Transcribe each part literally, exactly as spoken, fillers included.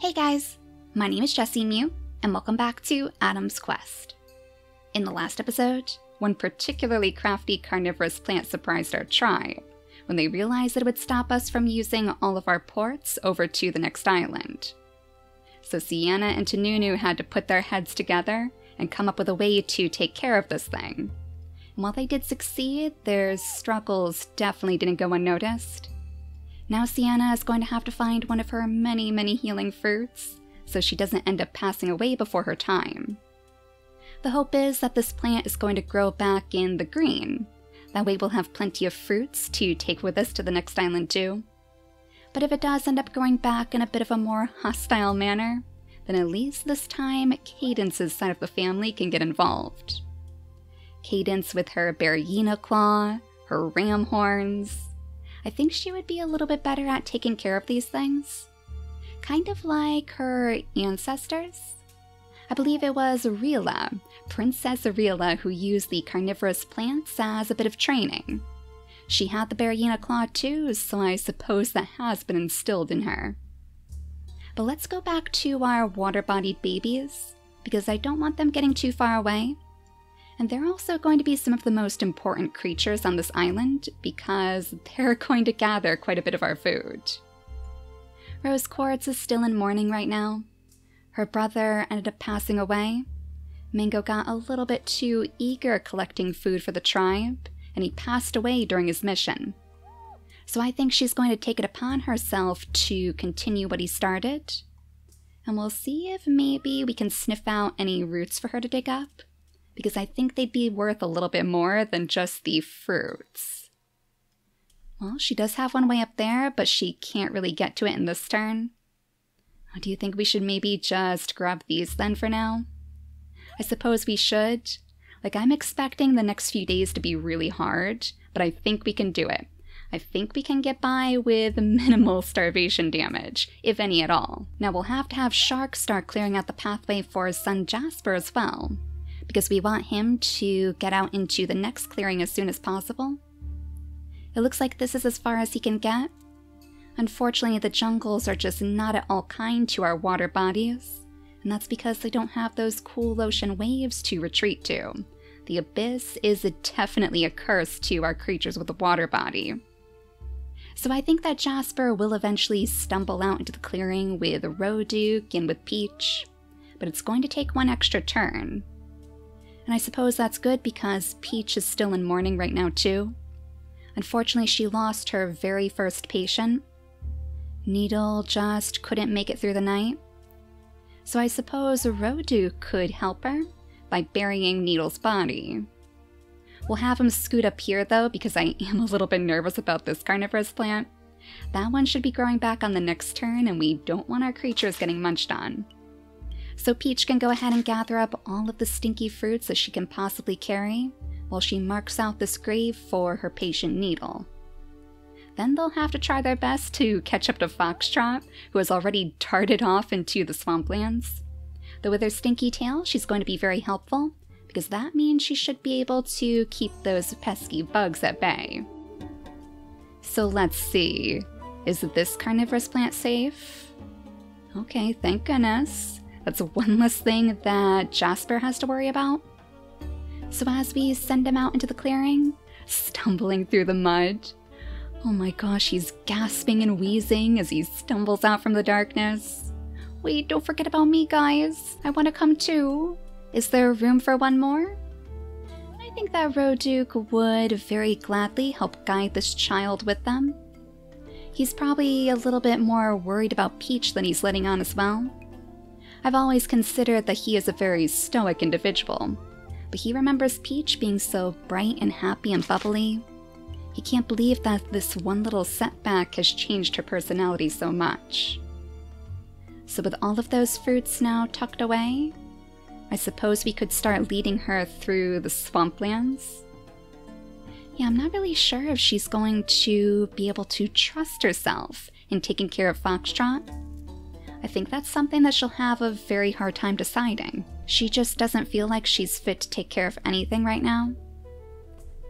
Hey guys, my name is Jessie Mew, and welcome back to Adam's Quest. In the last episode, one particularly crafty carnivorous plant surprised our tribe when they realized that it would stop us from using all of our ports over to the next island. So Sienna and Tanunu had to put their heads together and come up with a way to take care of this thing. And while they did succeed, their struggles definitely didn't go unnoticed. Now Sienna is going to have to find one of her many, many healing fruits, so she doesn't end up passing away before her time. The hope is that this plant is going to grow back in the green. That way we'll have plenty of fruits to take with us to the next island too. But if it does end up going back in a bit of a more hostile manner, then at least this time Cadence's side of the family can get involved. Cadence with her Bearyena Claw, her ram horns. I think she would be a little bit better at taking care of these things. Kind of like her ancestors. I believe it was Ariela, Princess Ariela, who used the carnivorous plants as a bit of training. She had the Bearyena Claw too, so I suppose that has been instilled in her. But let's go back to our water-bodied babies, because I don't want them getting too far away. And they're also going to be some of the most important creatures on this island, because they're going to gather quite a bit of our food. Rose Quartz is still in mourning right now. Her brother ended up passing away. Mingo got a little bit too eager collecting food for the tribe, and he passed away during his mission. So I think she's going to take it upon herself to continue what he started. And we'll see if maybe we can sniff out any roots for her to dig up, because I think they'd be worth a little bit more than just the fruits. Well, she does have one way up there, but she can't really get to it in this turn. Do you think we should maybe just grab these then for now? I suppose we should. Like, I'm expecting the next few days to be really hard, but I think we can do it. I think we can get by with minimal starvation damage, if any at all. Now, we'll have to have Sharkstar clearing out the pathway for Sun Jasper as well, because we want him to get out into the next clearing as soon as possible. It looks like this is as far as he can get. Unfortunately, the jungles are just not at all kind to our water bodies, and that's because they don't have those cool ocean waves to retreat to. The abyss is definitely a curse to our creatures with a water body. So I think that Jasper will eventually stumble out into the clearing with Roduke and with Peach, but it's going to take one extra turn. And I suppose that's good because Peach is still in mourning right now too. Unfortunately, she lost her very first patient. Needle just couldn't make it through the night. So I suppose Roduke could help her by burying Needle's body. We'll have him scoot up here though, because I am a little bit nervous about this carnivorous plant. That one should be growing back on the next turn, and we don't want our creatures getting munched on. So Peach can go ahead and gather up all of the stinky fruits that she can possibly carry while she marks out this grave for her patient Needle. Then they'll have to try their best to catch up to Foxtrot, who has already darted off into the swamplands. Though with her stinky tail, she's going to be very helpful, because that means she should be able to keep those pesky bugs at bay. So let's see, is this carnivorous plant safe? Okay, thank goodness. That's one less thing that Jasper has to worry about. So as we send him out into the clearing, stumbling through the mud. Oh my gosh, he's gasping and wheezing as he stumbles out from the darkness. Wait, don't forget about me, guys. I want to come too. Is there room for one more? I think that Roduke would very gladly help guide this child with them. He's probably a little bit more worried about Peach than he's letting on as well. I've always considered that he is a very stoic individual, but he remembers Peach being so bright and happy and bubbly. He can't believe that this one little setback has changed her personality so much. So with all of those fruits now tucked away, I suppose we could start leading her through the swamplands. Yeah, I'm not really sure if she's going to be able to trust herself in taking care of Foxtrot. I think that's something that she'll have a very hard time deciding. She just doesn't feel like she's fit to take care of anything right now.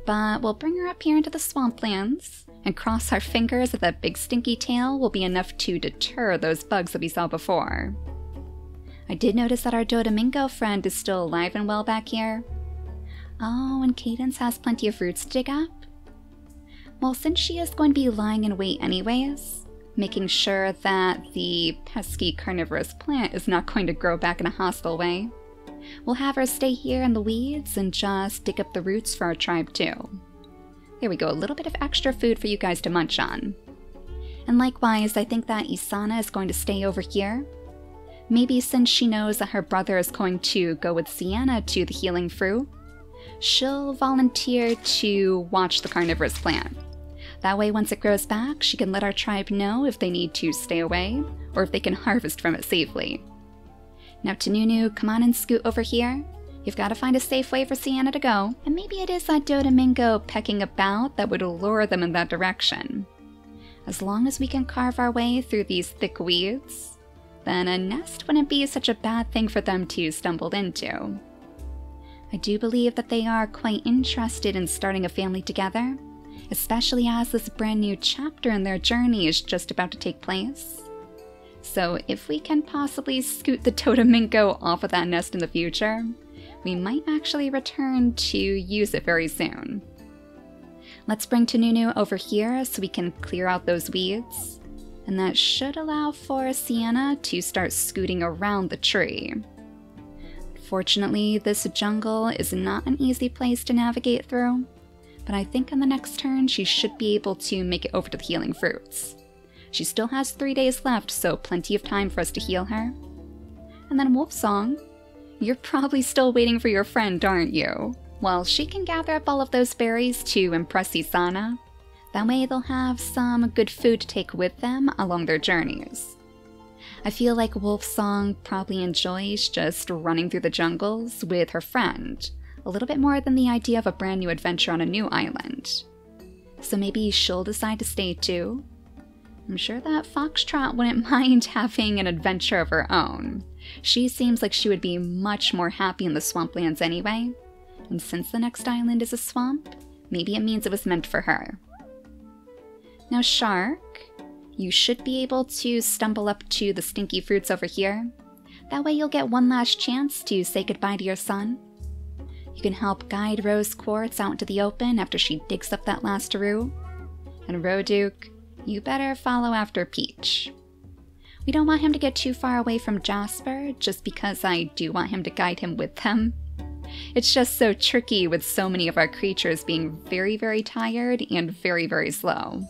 but we'll bring her up here into the swamplands and cross our fingers that that big stinky tail will be enough to deter those bugs that we saw before. I did notice that our Dodomingo friend is still alive and well back here. Oh, and Cadence has plenty of roots to dig up. Well, since she is going to be lying in wait anyways, making sure that the pesky carnivorous plant is not going to grow back in a hostile way, we'll have her stay here in the weeds and just dig up the roots for our tribe too. There we go, a little bit of extra food for you guys to munch on. And likewise, I think that Isana is going to stay over here. Maybe since she knows that her brother is going to go with Sienna to the healing fruit, she'll volunteer to watch the carnivorous plant. That way once it grows back, she can let our tribe know if they need to stay away or if they can harvest from it safely. Now Tanunu, come on and scoot over here. You've got to find a safe way for Sienna to go. And maybe it is that Dodomingo pecking about that would lure them in that direction. As long as we can carve our way through these thick weeds, then a nest wouldn't be such a bad thing for them to stumble into. I do believe that they are quite interested in starting a family together, especially as this brand new chapter in their journey is just about to take place. So if we can possibly scoot the Totaminko off of that nest in the future, we might actually return to use it very soon. Let's bring Tanunu over here so we can clear out those weeds, and that should allow for Sienna to start scooting around the tree. Fortunately, this jungle is not an easy place to navigate through, but I think on the next turn she should be able to make it over to the healing fruits. She still has three days left, so plenty of time for us to heal her. And then Wolfsong, you're probably still waiting for your friend, aren't you? Well, she can gather up all of those berries to impress Isana. That way they'll have some good food to take with them along their journeys. I feel like Wolfsong probably enjoys just running through the jungles with her friend, a little bit more than the idea of a brand new adventure on a new island. So maybe she'll decide to stay too. I'm sure that Foxtrot wouldn't mind having an adventure of her own. She seems like she would be much more happy in the swamplands anyway, and since the next island is a swamp, maybe it means it was meant for her. Now Shark, you should be able to stumble up to the stinky fruits over here. That way you'll get one last chance to say goodbye to your son. You can help guide Rose Quartz out into the open after she digs up that last root. And Roduke, you better follow after Peach. We don't want him to get too far away from Jasper, just because I do want him to guide him with them. It's just so tricky with so many of our creatures being very, very tired and very, very slow.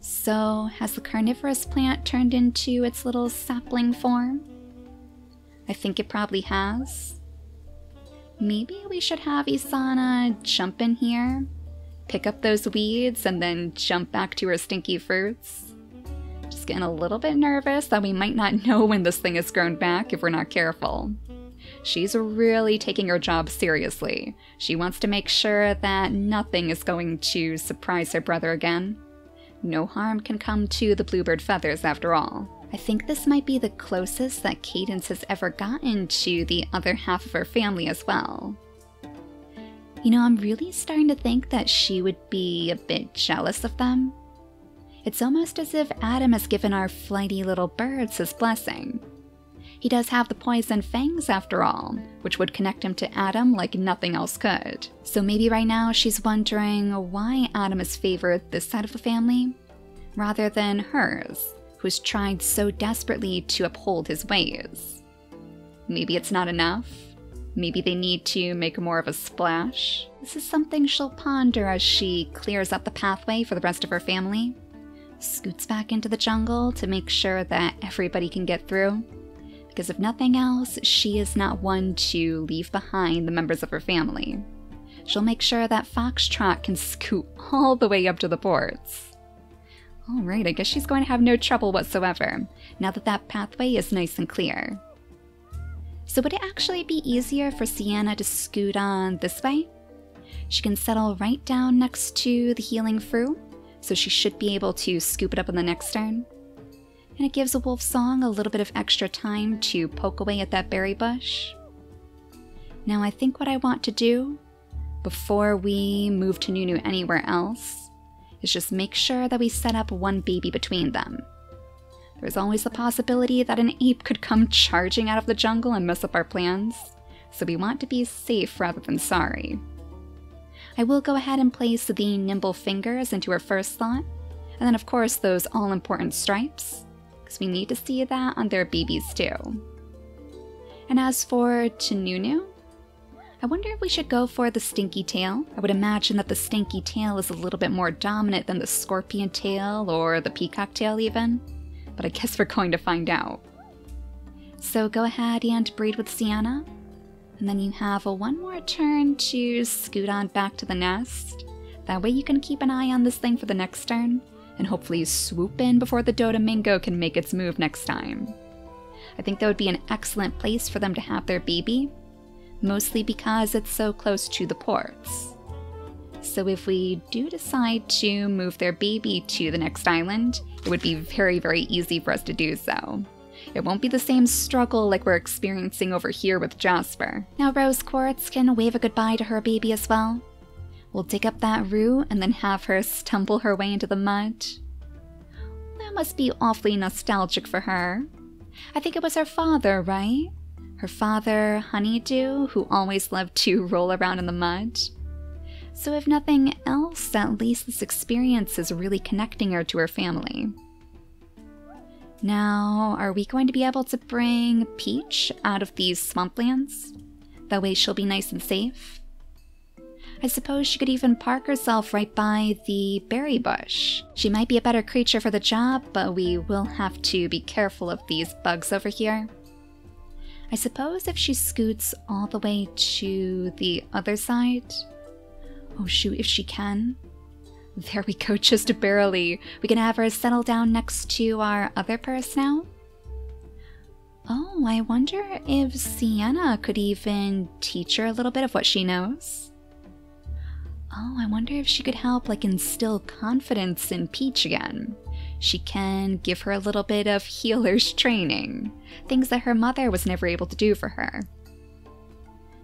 So, has the carnivorous plant turned into its little sapling form? I think it probably has. Maybe we should have Isana jump in here, pick up those weeds, and then jump back to her stinky fruits. Just getting a little bit nervous that we might not know when this thing has grown back if we're not careful. She's really taking her job seriously. She wants to make sure that nothing is going to surprise her brother again. No harm can come to the bluebird feathers after all. I think this might be the closest that Cadence has ever gotten to the other half of her family as well. You know, I'm really starting to think that she would be a bit jealous of them. It's almost as if Adam has given our flighty little birds his blessing. He does have the poison fangs after all, which would connect him to Adam like nothing else could. So maybe right now she's wondering why Adam has favored this side of the family, rather than hers, who's tried so desperately to uphold his ways. Maybe it's not enough. Maybe they need to make more of a splash. This is something she'll ponder as she clears up the pathway for the rest of her family, scoots back into the jungle to make sure that everybody can get through. Because if nothing else, she is not one to leave behind the members of her family. She'll make sure that Foxtrot can scoot all the way up to the boards. Alright, I guess she's going to have no trouble whatsoever, now that that pathway is nice and clear. So would it actually be easier for Sienna to scoot on this way? She can settle right down next to the healing fruit, so she should be able to scoop it up on the next turn. And it gives a Wolfsong a little bit of extra time to poke away at that berry bush. Now I think what I want to do, before we move Tanunu anywhere else is just make sure that we set up one baby between them. There's always the possibility that an ape could come charging out of the jungle and mess up our plans, so we want to be safe rather than sorry. I will go ahead and place the nimble fingers into her first slot, and then of course those all-important stripes, because we need to see that on their babies too. And as for Tanunu, I wonder if we should go for the stinky tail. I would imagine that the stinky tail is a little bit more dominant than the scorpion tail or the peacock tail even, but I guess we're going to find out. So go ahead and breed with Sienna, and then you have a one more turn to scoot on back to the nest. That way you can keep an eye on this thing for the next turn, and hopefully swoop in before the Dodomingo can make its move next time. I think that would be an excellent place for them to have their baby, mostly because it's so close to the ports. So if we do decide to move their baby to the next island, it would be very, very easy for us to do so. It won't be the same struggle like we're experiencing over here with Jasper. Now Rose Quartz can wave a goodbye to her baby as well. We'll dig up that roo and then have her stumble her way into the mud. That must be awfully nostalgic for her. I think it was her father, right? Her father, Honeydew, who always loved to roll around in the mud. So if nothing else, at least this experience is really connecting her to her family. Now, are we going to be able to bring Peach out of these swamplands? That way she'll be nice and safe. I suppose she could even park herself right by the berry bush. She might be a better creature for the job, but we will have to be careful of these bugs over here. I suppose if she scoots all the way to the other side... Oh shoot, if she can. There we go, just barely. We can have her settle down next to our other purse now. Oh, I wonder if Sienna could even teach her a little bit of what she knows. Oh, I wonder if she could help, like, instill confidence in Peach again. She can give her a little bit of healer's training, things that her mother was never able to do for her.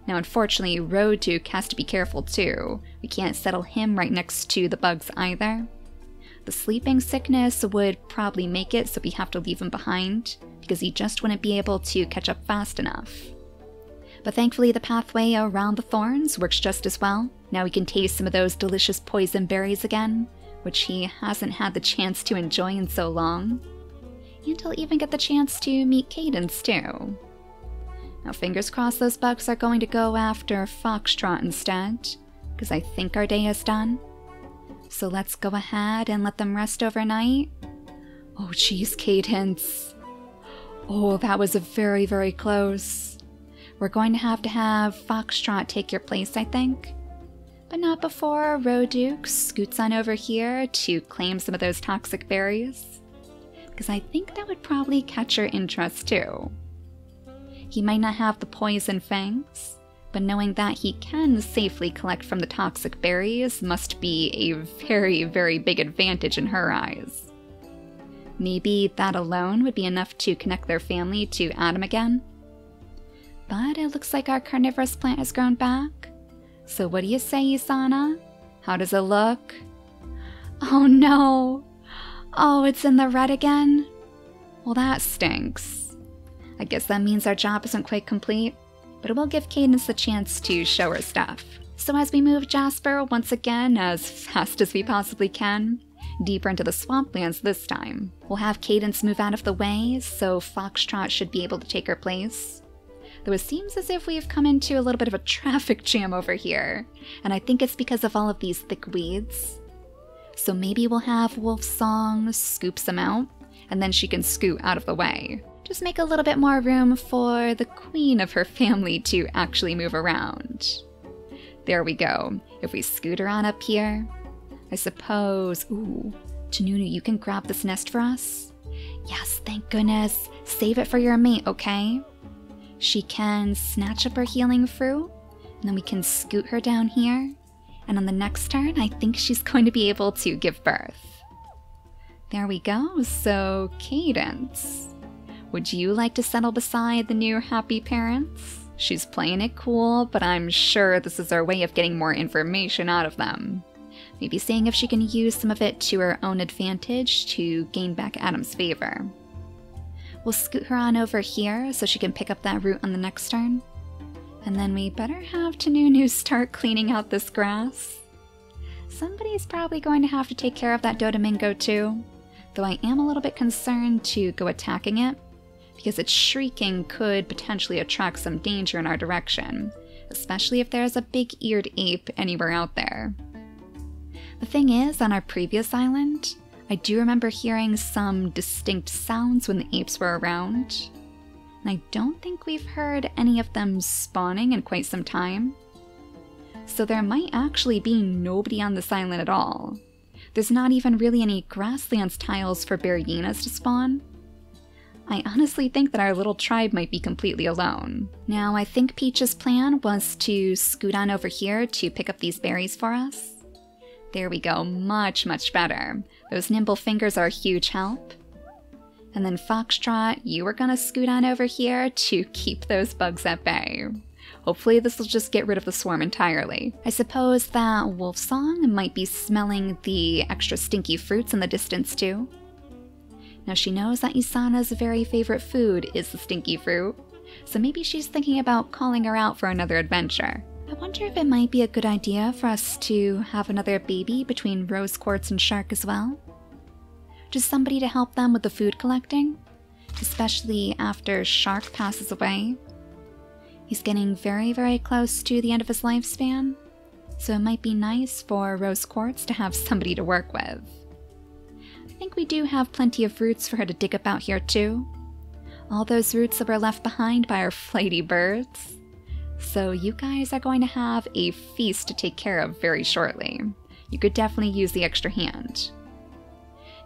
Now, unfortunately, Roduke has to be careful too. We can't settle him right next to the bugs either. The sleeping sickness would probably make it, so we have to leave him behind, because he just wouldn't be able to catch up fast enough. But thankfully, the pathway around the thorns works just as well. Now we can taste some of those delicious poison berries again, which he hasn't had the chance to enjoy in so long. And he'll even get the chance to meet Cadence too. Now fingers crossed those bugs are going to go after Foxtrot instead, because I think our day is done. So let's go ahead and let them rest overnight. Oh geez, Cadence. Oh, that was a very, very close. We're going to have to have Foxtrot take your place, I think. But not before Roduke scoots on over here to claim some of those toxic berries, because I think that would probably catch her interest too. He might not have the poison fangs, but knowing that he can safely collect from the toxic berries must be a very, very big advantage in her eyes. Maybe that alone would be enough to connect their family to Adam again. But it looks like our carnivorous plant has grown back. So what do you say, Isana? How does it look? Oh no! Oh, it's in the red again? Well, that stinks. I guess that means our job isn't quite complete, but it will give Cadence the chance to show her stuff. So as we move Jasper once again as fast as we possibly can, deeper into the swamplands this time, we'll have Cadence move out of the way, so Foxtrot should be able to take her place. Though it seems as if we've come into a little bit of a traffic jam over here, and I think it's because of all of these thick weeds. So maybe we'll have Wolfsong scoop some out, and then she can scoot out of the way. Just make a little bit more room for the queen of her family to actually move around. There we go. If we scoot her on up here, I suppose... Ooh, Tanunu, you can grab this nest for us? Yes, thank goodness. Save it for your mate, okay? She can snatch up her healing fruit, and then we can scoot her down here, and on the next turn I think she's going to be able to give birth. There we go, so Cadence, would you like to settle beside the new happy parents? She's playing it cool, but I'm sure this is our way of getting more information out of them. Maybe seeing if she can use some of it to her own advantage to gain back Adam's favor. We'll scoot her on over here so she can pick up that root on the next turn. And then we better have Tanunu start cleaning out this grass. Somebody's probably going to have to take care of that Dodomingo too, though I am a little bit concerned to go attacking it, because its shrieking could potentially attract some danger in our direction, especially if there's a big-eared ape anywhere out there. The thing is, on our previous island, I do remember hearing some distinct sounds when the apes were around, and I don't think we've heard any of them spawning in quite some time. So there might actually be nobody on this island at all. There's not even really any grasslands tiles for Bearyenas to spawn. I honestly think that our little tribe might be completely alone. Now, I think Peach's plan was to scoot on over here to pick up these berries for us. There we go, much, much better. Those nimble fingers are a huge help. And then Foxtrot, you are gonna scoot on over here to keep those bugs at bay. Hopefully this will just get rid of the swarm entirely. I suppose that Wolfsong might be smelling the extra stinky fruits in the distance too. Now she knows that Isana's very favorite food is the stinky fruit, so maybe she's thinking about calling her out for another adventure. I wonder if it might be a good idea for us to have another baby between Rose Quartz and Shark as well. Just somebody to help them with the food collecting, especially after Shark passes away. He's getting very, very close to the end of his lifespan, so it might be nice for Rose Quartz to have somebody to work with. I think we do have plenty of roots for her to dig up out here too. All those roots that were left behind by our flighty birds. So you guys are going to have a feast to take care of very shortly. You could definitely use the extra hand.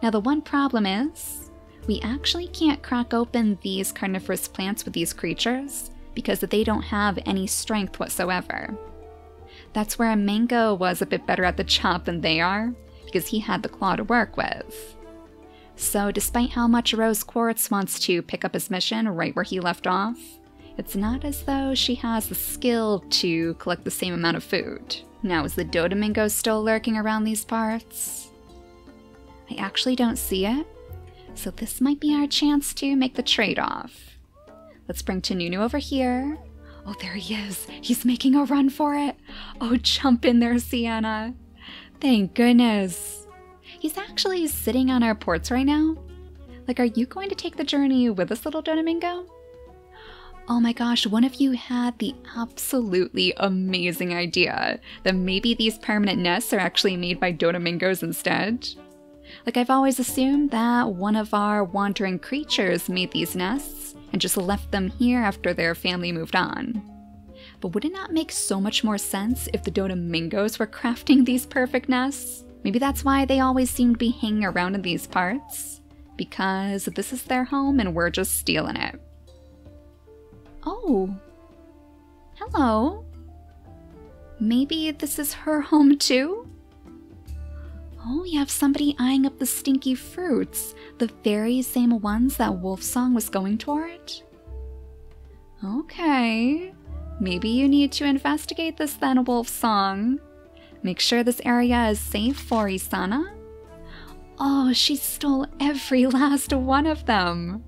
Now the one problem is, we actually can't crack open these carnivorous plants with these creatures, because they don't have any strength whatsoever. That's where Mingo was a bit better at the job than they are, because he had the claw to work with. So despite how much Rose Quartz wants to pick up his mission right where he left off, it's not as though she has the skill to collect the same amount of food. Now, is the Dodomingo still lurking around these parts? I actually don't see it, so this might be our chance to make the trade-off. Let's bring Tanunu over here. Oh, there he is. He's making a run for it. Oh, jump in there, Sienna. Thank goodness. He's actually sitting on our ports right now. Like, are you going to take the journey with us, little Dodomingo? Oh my gosh, one of you had the absolutely amazing idea that maybe these permanent nests are actually made by Dodomingos instead. Like, I've always assumed that one of our wandering creatures made these nests and just left them here after their family moved on. But would it not make so much more sense if the Dodomingos were crafting these perfect nests? Maybe that's why they always seem to be hanging around in these parts, because this is their home and we're just stealing it. Oh, hello. Maybe this is her home too? Oh, we have somebody eyeing up the stinky fruits, the very same ones that Wolfsong was going toward? Okay, maybe you need to investigate this then, Wolfsong. Make sure this area is safe for Isana. Oh, she stole every last one of them.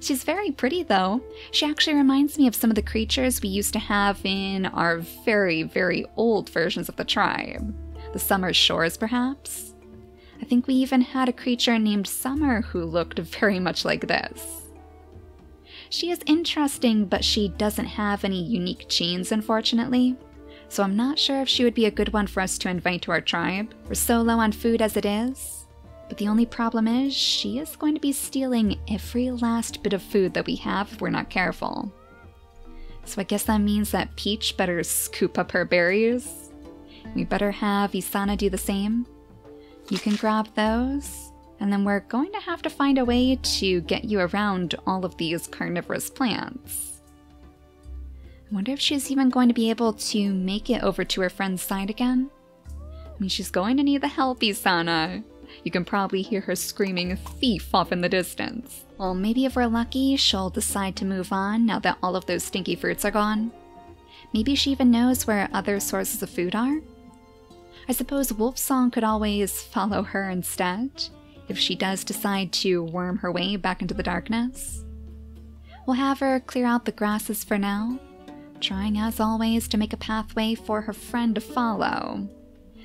She's very pretty though. She actually reminds me of some of the creatures we used to have in our very, very old versions of the tribe. The Summer Shores, perhaps? I think we even had a creature named Summer who looked very much like this. She is interesting, but she doesn't have any unique genes, unfortunately, so I'm not sure if she would be a good one for us to invite to our tribe. We're so low on food as it is, but the only problem is she is going to be stealing every last bit of food that we have if we're not careful. So I guess that means that Peach better scoop up her berries. We better have Isana do the same. You can grab those, and then we're going to have to find a way to get you around all of these carnivorous plants. I wonder if she's even going to be able to make it over to her friend's side again. I mean, she's going to need the help, Isana. You can probably hear her screaming thief off in the distance. Well, maybe if we're lucky, she'll decide to move on now that all of those stinky fruits are gone. Maybe she even knows where other sources of food are? I suppose Wolfsong could always follow her instead, if she does decide to worm her way back into the darkness. We'll have her clear out the grasses for now, trying as always to make a pathway for her friend to follow.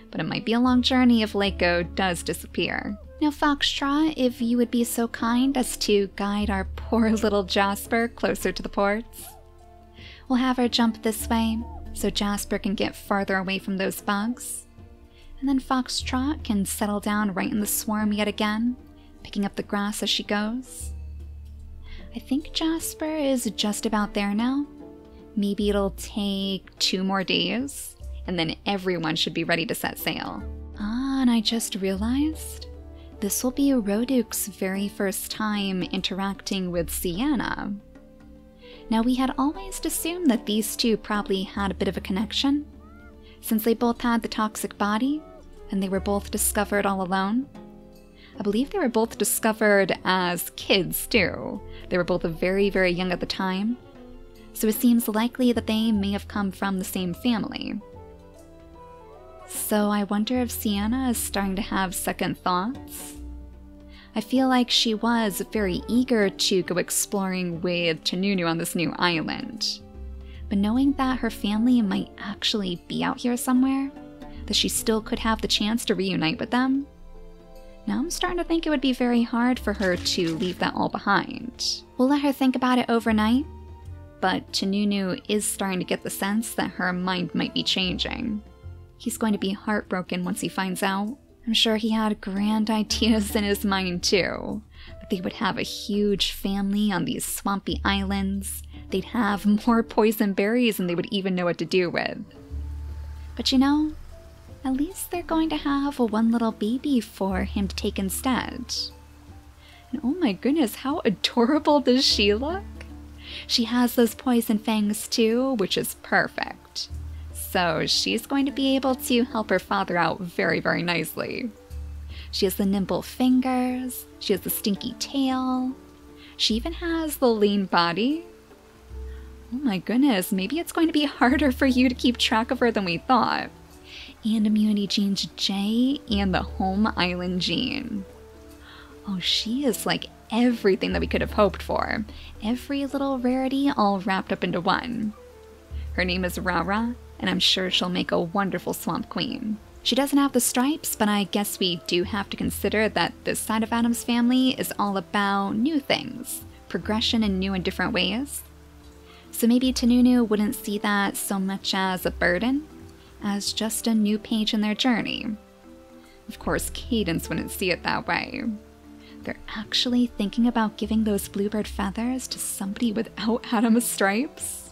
But it might be a long journey if Lako does disappear. Now Foxtrot, if you would be so kind as to guide our poor little Jasper closer to the ports. We'll have her jump this way, so Jasper can get farther away from those bugs. And then Foxtrot can settle down right in the swarm yet again, picking up the grass as she goes. I think Jasper is just about there now. Maybe it'll take two more days, and then everyone should be ready to set sail. Ah, and I just realized, this will be Roduke's very first time interacting with Sienna. Now we had always assumed that these two probably had a bit of a connection, since they both had the toxic body, and they were both discovered all alone. I believe they were both discovered as kids too. They were both very, very young at the time, so it seems likely that they may have come from the same family. So I wonder if Sienna is starting to have second thoughts? I feel like she was very eager to go exploring with Tanunu on this new island. But knowing that her family might actually be out here somewhere, that she still could have the chance to reunite with them, now I'm starting to think it would be very hard for her to leave that all behind. We'll let her think about it overnight, but Tanunu is starting to get the sense that her mind might be changing. He's going to be heartbroken once he finds out. I'm sure he had grand ideas in his mind too, that they would have a huge family on these swampy islands, they'd have more poison berries and they would even know what to do with. But you know, at least they're going to have one little baby for him to take instead. And oh my goodness, how adorable does she look? She has those poison fangs too, which is perfect. So she's going to be able to help her father out very, very nicely. She has the nimble fingers, she has the stinky tail, she even has the lean body. Oh my goodness, maybe it's going to be harder for you to keep track of her than we thought. And immunity gene to J and the home island gene. Oh, she is like everything that we could have hoped for. Every little rarity all wrapped up into one. Her name is Rara, and I'm sure she'll make a wonderful swamp queen. She doesn't have the stripes, but I guess we do have to consider that this side of Adam's family is all about new things, progression in new and different ways. So maybe Tanunu wouldn't see that so much as a burden, as just a new page in their journey. Of course, Cadence wouldn't see it that way. They're actually thinking about giving those bluebird feathers to somebody without Adam's stripes?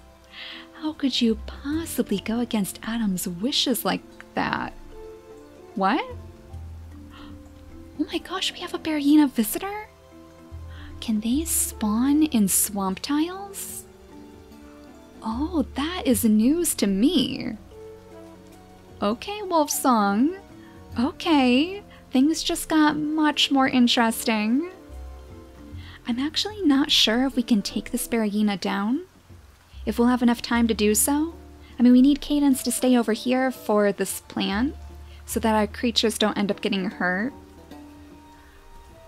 How could you possibly go against Adam's wishes like that? What? Oh my gosh, we have a Bearyena visitor? Can they spawn in swamp tiles? Oh, that is news to me. Okay, Wolfsong. Okay, things just got much more interesting. I'm actually not sure if we can take this Bearyena down. If we'll have enough time to do so. I mean, we need Cadence to stay over here for this plan, so that our creatures don't end up getting hurt.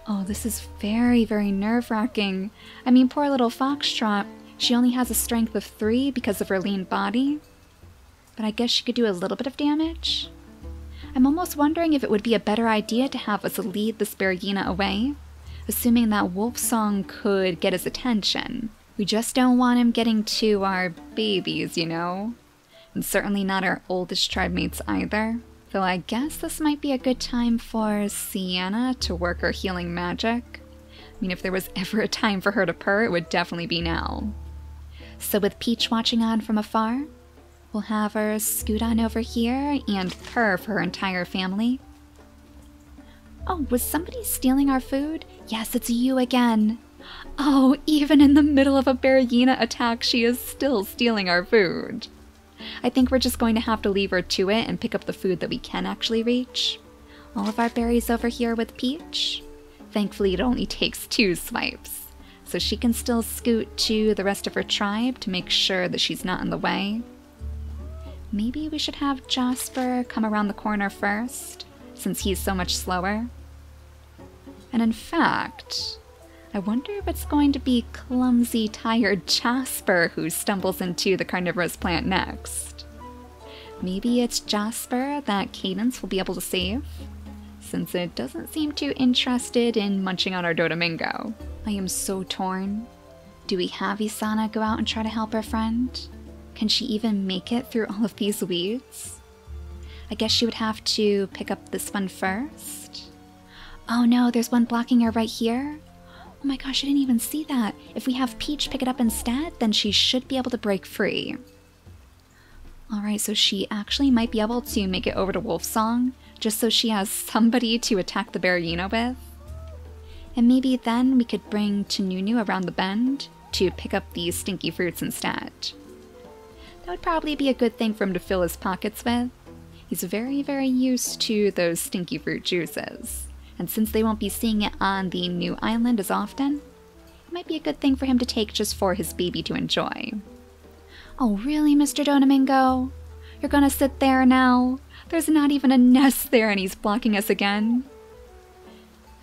Oh, this is very, very nerve-wracking. I mean, poor little Foxtrot. She only has a strength of three because of her lean body, but I guess she could do a little bit of damage. I'm almost wondering if it would be a better idea to have us lead this Bearyena away, assuming that Wolfsong could get his attention. We just don't want him getting to our babies, you know? And certainly not our oldest tribe mates either. Though I guess this might be a good time for Sienna to work her healing magic. I mean, if there was ever a time for her to purr, it would definitely be now. So with Peach watching on from afar, we'll have her scoot on over here and purr for her entire family. Oh, was somebody stealing our food? Yes, it's you again. Oh, even in the middle of a Bearyena attack, she is still stealing our food. I think we're just going to have to leave her to it and pick up the food that we can actually reach. all of our berries over here with Peach. Thankfully, it only takes two swipes, so she can still scoot to the rest of her tribe to make sure that she's not in the way. Maybe we should have Jasper come around the corner first, since he's so much slower. And in fact, I wonder if it's going to be clumsy, tired Jasper who stumbles into the carnivorous plant next. Maybe it's Jasper that Cadence will be able to save, since it doesn't seem too interested in munching on our Dodomingo. I am so torn. Do we have Isana go out and try to help her friend? Can she even make it through all of these weeds? I guess she would have to pick up this one first. Oh no, there's one blocking her right here. Oh my gosh, I didn't even see that. If we have Peach pick it up instead, then she should be able to break free. Alright, so she actually might be able to make it over to Wolfsong, just so she has somebody to attack the Bearyena with. And maybe then we could bring Tanunu around the bend to pick up these stinky fruits instead. That would probably be a good thing for him to fill his pockets with. He's very, very used to those stinky fruit juices. And since they won't be seeing it on the new island as often, it might be a good thing for him to take just for his baby to enjoy. Oh really, Mister Dodomingo? You're gonna sit there now? There's not even a nest there and he's blocking us again?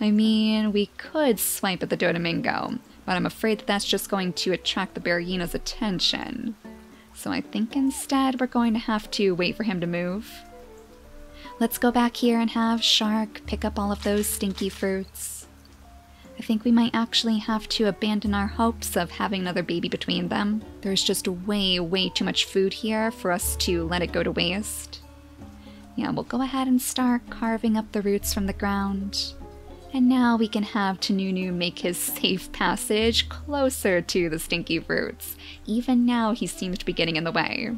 I mean, we could swipe at the Dodomingo, but I'm afraid that that's just going to attract the Bearyena's attention. So I think instead we're going to have to wait for him to move. Let's go back here and have Shark pick up all of those stinky fruits. I think we might actually have to abandon our hopes of having another baby between them. There's just way, way too much food here for us to let it go to waste. Yeah, we'll go ahead and start carving up the roots from the ground. And now we can have Tanunu make his safe passage closer to the stinky fruits. Even now he seems to be getting in the way.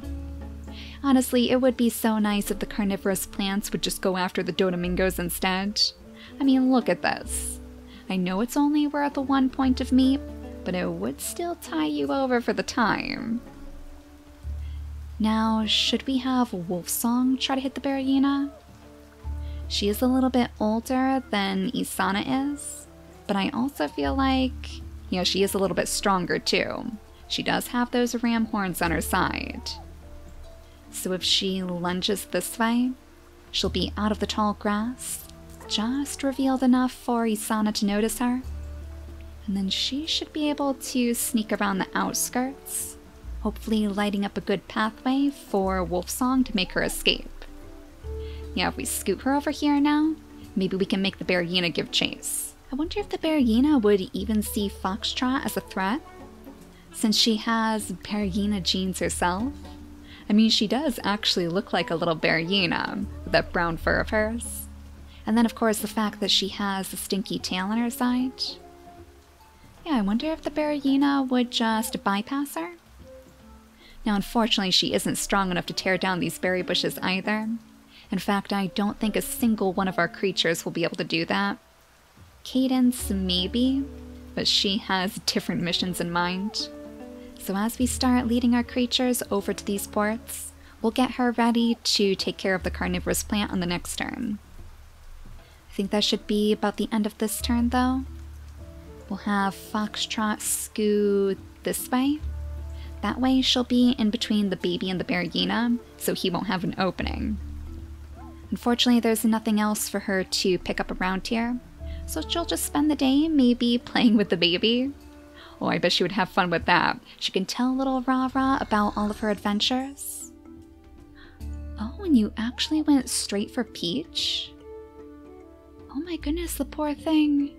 Honestly, it would be so nice if the carnivorous plants would just go after the Dodomingos instead. I mean, look at this. I know it's only worth the one point of meat, but it would still tie you over for the time. Now, should we have Wolfsong try to hit the Bearyena? She is a little bit older than Isana is, but I also feel like, you know, she is a little bit stronger too. She does have those ram horns on her side. So if she lunges this way, she'll be out of the tall grass, just revealed enough for Isana to notice her. And then she should be able to sneak around the outskirts, hopefully lighting up a good pathway for Wolfsong to make her escape. Yeah, if we scoot her over here now, maybe we can make the Bearyena give chase. I wonder if the Bearyena would even see Foxtrot as a threat, since she has Bearyena genes herself. I mean, she does actually look like a little Bearyena, with that brown fur of hers. And then of course the fact that she has a stinky tail on her side. Yeah, I wonder if the Bearyena would just bypass her? Now unfortunately she isn't strong enough to tear down these berry bushes either. In fact, I don't think a single one of our creatures will be able to do that. Cadence, maybe, but she has different missions in mind. So as we start leading our creatures over to these ports, we'll get her ready to take care of the carnivorous plant on the next turn. I think that should be about the end of this turn though. We'll have Foxtrot scoot this way. That way she'll be in between the baby and the Bearyena, so he won't have an opening. Unfortunately, there's nothing else for her to pick up around here, so she'll just spend the day maybe playing with the baby. Oh, I bet she would have fun with that. She can tell little Rara about all of her adventures. Oh, and you actually went straight for Peach? Oh my goodness, the poor thing.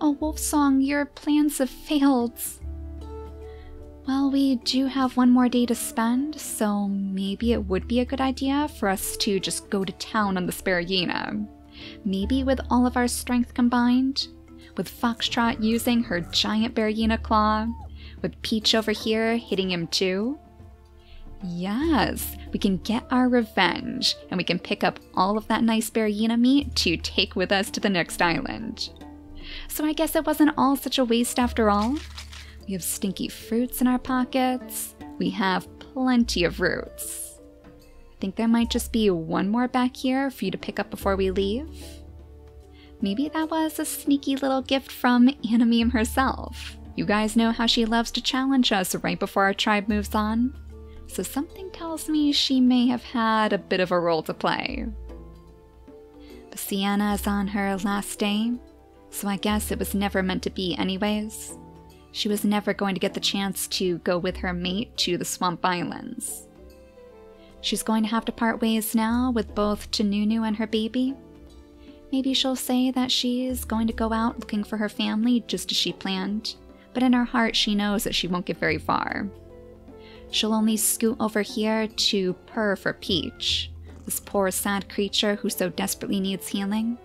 Oh, Wolfsong, your plans have failed. Well, we do have one more day to spend, so maybe it would be a good idea for us to just go to town on the Sparagina. Maybe with all of our strength combined, with Foxtrot using her giant Bearyena Claw, with Peach over here hitting him too. Yes, we can get our revenge, and we can pick up all of that nice Bearyena meat to take with us to the next island. So I guess it wasn't all such a waste after all. We have stinky fruits in our pockets, we have plenty of roots. think there might just be one more back here for you to pick up before we leave. Maybe that was a sneaky little gift from Anameme herself. You guys know how she loves to challenge us right before our tribe moves on. So something tells me she may have had a bit of a role to play. But Sienna is on her last day, so I guess it was never meant to be anyways. She was never going to get the chance to go with her mate to the Swamp Islands. She's going to have to part ways now with both Tanunu and her baby. Maybe she'll say that she's going to go out looking for her family just as she planned, but in her heart she knows that she won't get very far. She'll only scoot over here to purr for Peach, this poor sad creature who so desperately needs healing.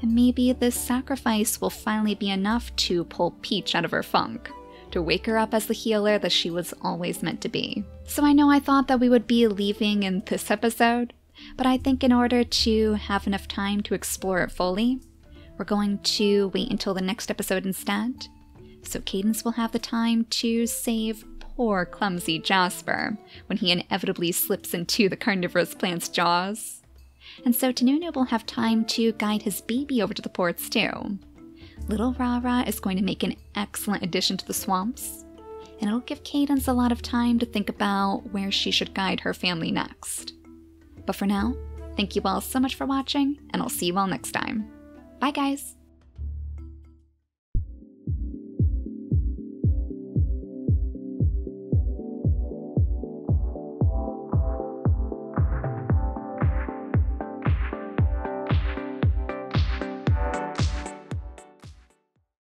And maybe this sacrifice will finally be enough to pull Peach out of her funk, to wake her up as the healer that she was always meant to be. So I know I thought that we would be leaving in this episode, but I think in order to have enough time to explore it fully, we're going to wait until the next episode instead, so Cadence will have the time to save poor clumsy Jasper when he inevitably slips into the carnivorous plant's jaws. And so Tanunu will have time to guide his baby over to the ports too. Little Rara is going to make an excellent addition to the swamps, and it'll give Cadence a lot of time to think about where she should guide her family next. But for now, thank you all so much for watching, and I'll see you all next time. Bye guys!